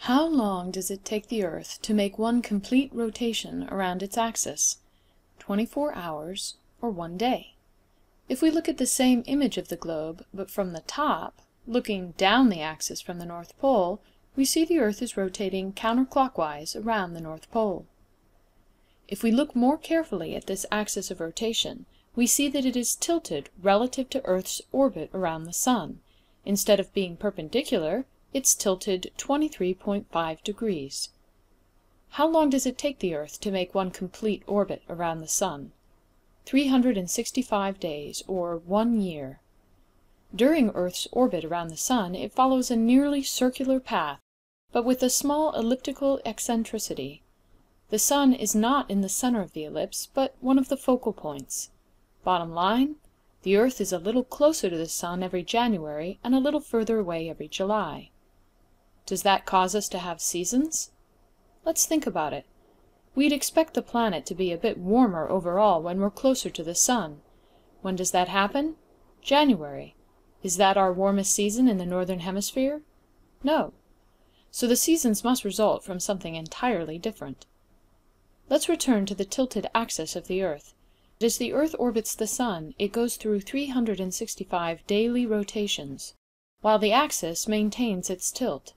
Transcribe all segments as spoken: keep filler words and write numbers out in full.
How long does it take the Earth to make one complete rotation around its axis? twenty-four hours or one day? If we look at the same image of the globe, but from the top, looking down the axis from the North Pole, we see the Earth is rotating counterclockwise around the North Pole. If we look more carefully at this axis of rotation, we see that it is tilted relative to Earth's orbit around the Sun. Instead of being perpendicular, it's tilted twenty-three point five degrees. How long does it take the Earth to make one complete orbit around the Sun? three hundred sixty-five days, or one year. During Earth's orbit around the Sun, it follows a nearly circular path, but with a small elliptical eccentricity. The Sun is not in the center of the ellipse, but one of the focal points. Bottom line, the Earth is a little closer to the Sun every January and a little further away every July. Does that cause us to have seasons? Let's think about it. We'd expect the planet to be a bit warmer overall when we're closer to the Sun. When does that happen? January. Is that our warmest season in the Northern Hemisphere? No. So the seasons must result from something entirely different. Let's return to the tilted axis of the Earth. As the Earth orbits the Sun, it goes through three hundred sixty-five daily rotations, while the axis maintains its tilt.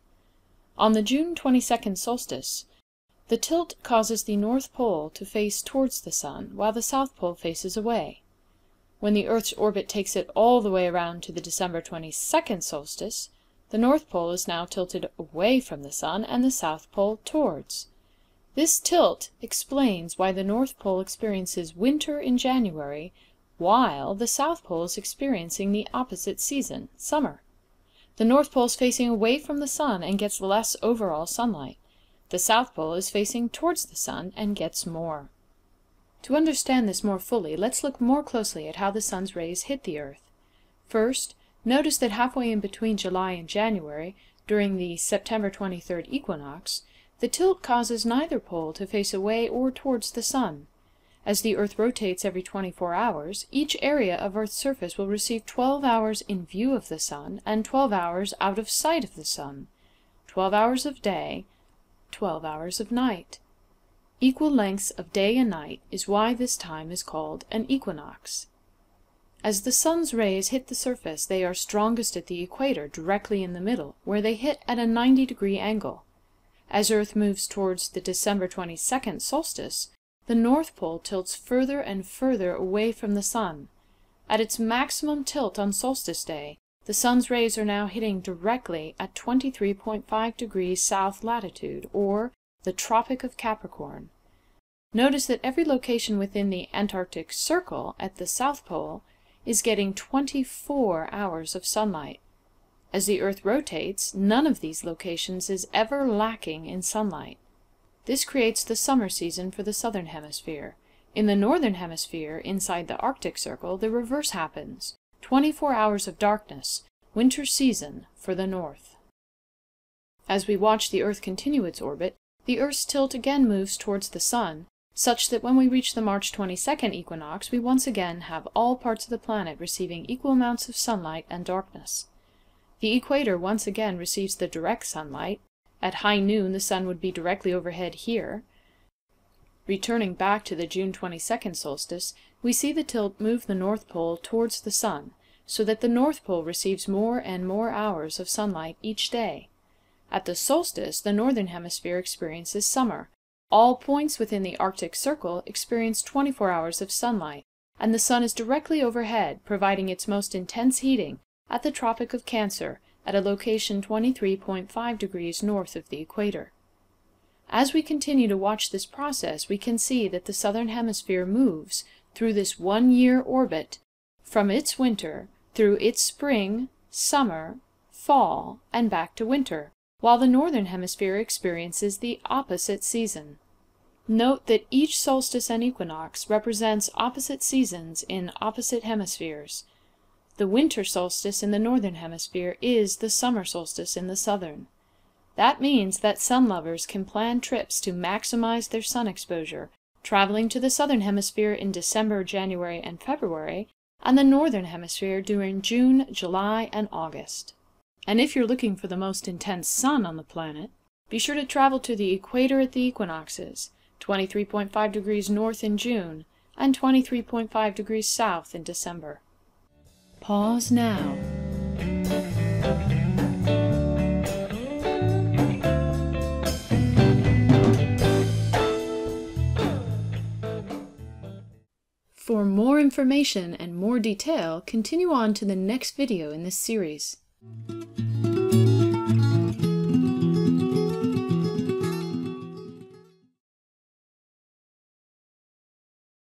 On the June twenty-second solstice, the tilt causes the North Pole to face towards the Sun, while the South Pole faces away. When the Earth's orbit takes it all the way around to the December twenty-second solstice, the North Pole is now tilted away from the Sun and the South Pole towards. This tilt explains why the North Pole experiences winter in January, while the South Pole is experiencing the opposite season, summer. The North Pole is facing away from the Sun and gets less overall sunlight. The South Pole is facing towards the Sun and gets more. To understand this more fully, let's look more closely at how the Sun's rays hit the Earth. First, notice that halfway in between July and January, during the September twenty-third equinox, the tilt causes neither pole to face away or towards the Sun. As the Earth rotates every twenty-four hours, each area of Earth's surface will receive twelve hours in view of the Sun and twelve hours out of sight of the Sun, twelve hours of day, twelve hours of night. Equal lengths of day and night is why this time is called an equinox. As the Sun's rays hit the surface, they are strongest at the equator, directly in the middle, where they hit at a ninety degree angle. As Earth moves towards the December twenty-second solstice, the North Pole tilts further and further away from the Sun. At its maximum tilt on solstice day, the Sun's rays are now hitting directly at twenty-three point five degrees south latitude, or the Tropic of Capricorn. Notice that every location within the Antarctic Circle at the South Pole is getting twenty-four hours of sunlight. As the Earth rotates, none of these locations is ever lacking in sunlight. This creates the summer season for the Southern Hemisphere. In the Northern Hemisphere, inside the Arctic Circle, the reverse happens. twenty-four hours of darkness, winter season for the North. As we watch the Earth continue its orbit, the Earth's tilt again moves towards the Sun, such that when we reach the March twenty-second equinox, we once again have all parts of the planet receiving equal amounts of sunlight and darkness. The equator once again receives the direct sunlight. At high noon, the Sun would be directly overhead here. Returning back to the June twenty-second solstice, we see the tilt move the North Pole towards the Sun, so that the North Pole receives more and more hours of sunlight each day. At the solstice, the Northern Hemisphere experiences summer. All points within the Arctic Circle experience twenty-four hours of sunlight, and the Sun is directly overhead, providing its most intense heating at the Tropic of Cancer, at a location twenty-three point five degrees north of the equator. As we continue to watch this process, we can see that the Southern Hemisphere moves through this one-year orbit from its winter through its spring, summer, fall, and back to winter, while the Northern Hemisphere experiences the opposite season. Note that each solstice and equinox represents opposite seasons in opposite hemispheres. The winter solstice in the Northern Hemisphere is the summer solstice in the Southern. That means that sun lovers can plan trips to maximize their sun exposure, traveling to the Southern Hemisphere in December, January, and February, and the Northern Hemisphere during June, July, and August. And if you're looking for the most intense sun on the planet, be sure to travel to the equator at the equinoxes, twenty-three point five degrees north in June and twenty-three point five degrees south in December. Pause now. For more information and more detail, continue on to the next video in this series.